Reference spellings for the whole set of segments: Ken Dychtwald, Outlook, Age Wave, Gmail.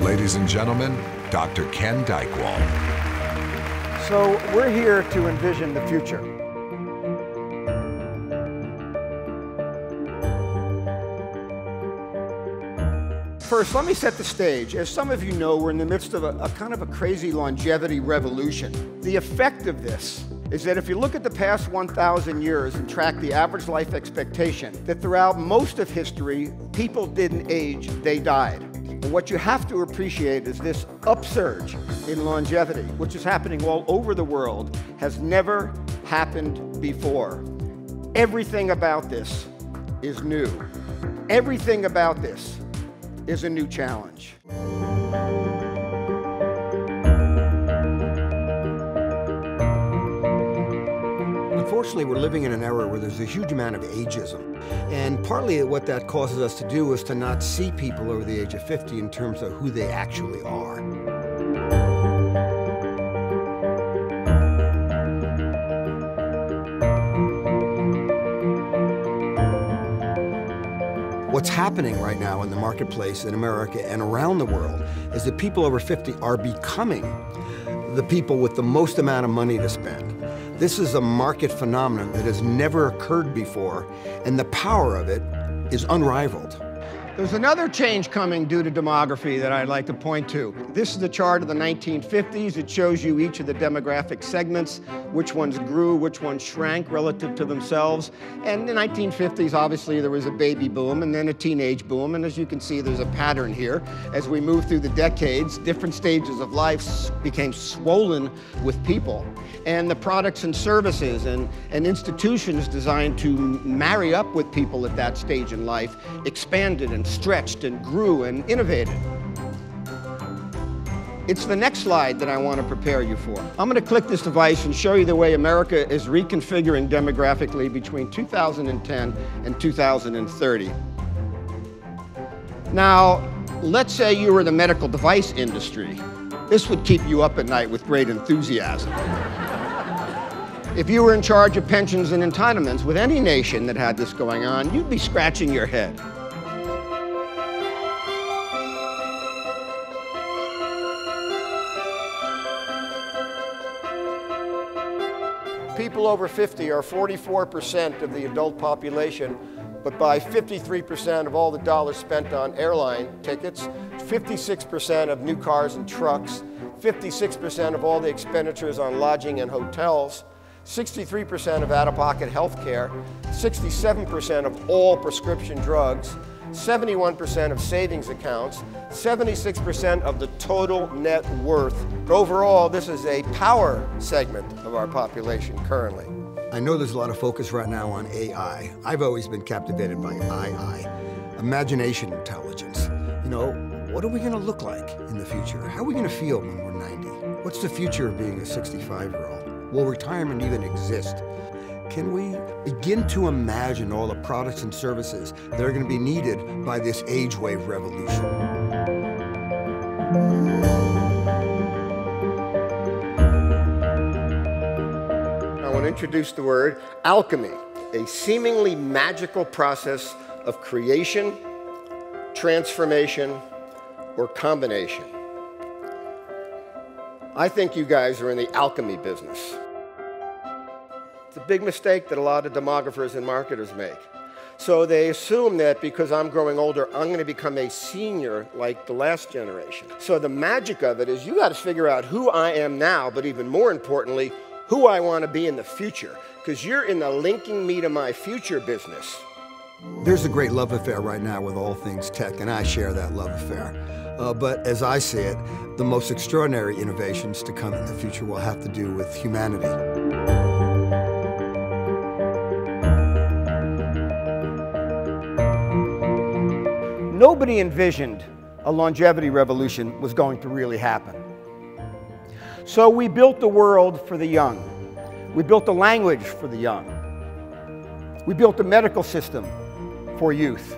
Ladies and gentlemen, Dr. Ken Dychtwald. So we're here to envision the future. First, let me set the stage. As some of you know, we're in the midst of a kind of a crazy longevity revolution. The effect of this is that if you look at the past 1,000 years and track the average life expectation, that throughout most of history, people didn't age, they died. And what you have to appreciate is this upsurge in longevity, which is happening all over the world, has never happened before. Everything about this is new. Everything about this is a new challenge. Unfortunately, we're living in an era where there's a huge amount of ageism. And partly what that causes us to do is to not see people over the age of 50 in terms of who they actually are. What's happening right now in the marketplace in America and around the world is that people over 50 are becoming the people with the most amount of money to spend. This is a market phenomenon that has never occurred before, and the power of it is unrivaled. There's another change coming due to demography that I'd like to point to. This is the chart of the 1950s. It shows you each of the demographic segments, which ones grew, which ones shrank relative to themselves. And in the 1950s, obviously, there was a baby boom and then a teenage boom. And as you can see, there's a pattern here. As we move through the decades, different stages of life became swollen with people. And the products and services and institutions designed to marry up with people at that stage in life expanded and stretched and grew and innovated. It's the next slide that I want to prepare you for. I'm going to click this device and show you the way America is reconfiguring demographically between 2010 and 2030. Now, let's say you were in the medical device industry. This would keep you up at night with great enthusiasm. If you were in charge of pensions and entitlements with any nation that had this going on, you'd be scratching your head. People over 50 are 44% of the adult population, but buy 53% of all the dollars spent on airline tickets, 56% of new cars and trucks, 56% of all the expenditures on lodging and hotels, 63% of out-of-pocket health care, 67% of all prescription drugs, 71% of savings accounts, 76% of the total net worth. Overall, this is a power segment of our population currently. I know there's a lot of focus right now on AI. I've always been captivated by II, imagination intelligence. You know, what are we going to look like in the future? How are we going to feel when we're 90? What's the future of being a 65-year-old? Will retirement even exist? Can we begin to imagine all the products and services that are going to be needed by this Age Wave revolution? I want to introduce the word alchemy, a seemingly magical process of creation, transformation, or combination. I think you guys are in the alchemy business. It's a big mistake that a lot of demographers and marketers make. So they assume that because I'm growing older, I'm going to become a senior like the last generation. So the magic of it is you got to figure out who I am now, but even more importantly, who I want to be in the future, because you're in the linking me to my future business. There's a great love affair right now with all things tech, and I share that love affair. But as I see it, the most extraordinary innovations to come in the future will have to do with humanity. Nobody envisioned a longevity revolution was going to really happen. So we built the world for the young. We built the language for the young. We built the medical system for youth.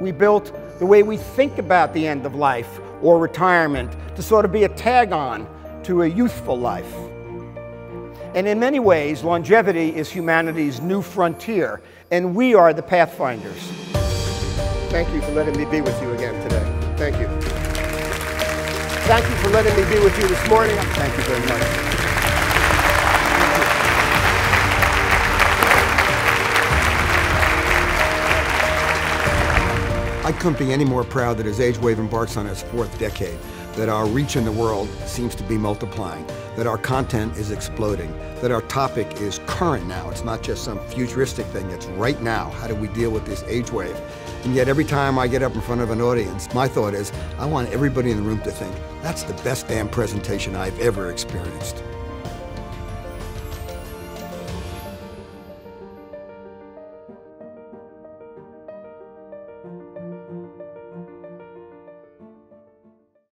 We built the way we think about the end of life or retirement to sort of be a tag-on to a youthful life. And in many ways, longevity is humanity's new frontier, and we are the pathfinders. thank you for letting me be with you again today. Thank you. Thank you for letting me be with you this morning. Thank you very much. Thank you. I couldn't be any more proud that as Age Wave embarks on its fourth decade, that our reach in the world seems to be multiplying, that our content is exploding, that our topic is current now. It's not just some futuristic thing, it's right now. How do we deal with this age wave? And yet every time I get up in front of an audience, my thought is, I want everybody in the room to think, that's the best damn presentation I've ever experienced.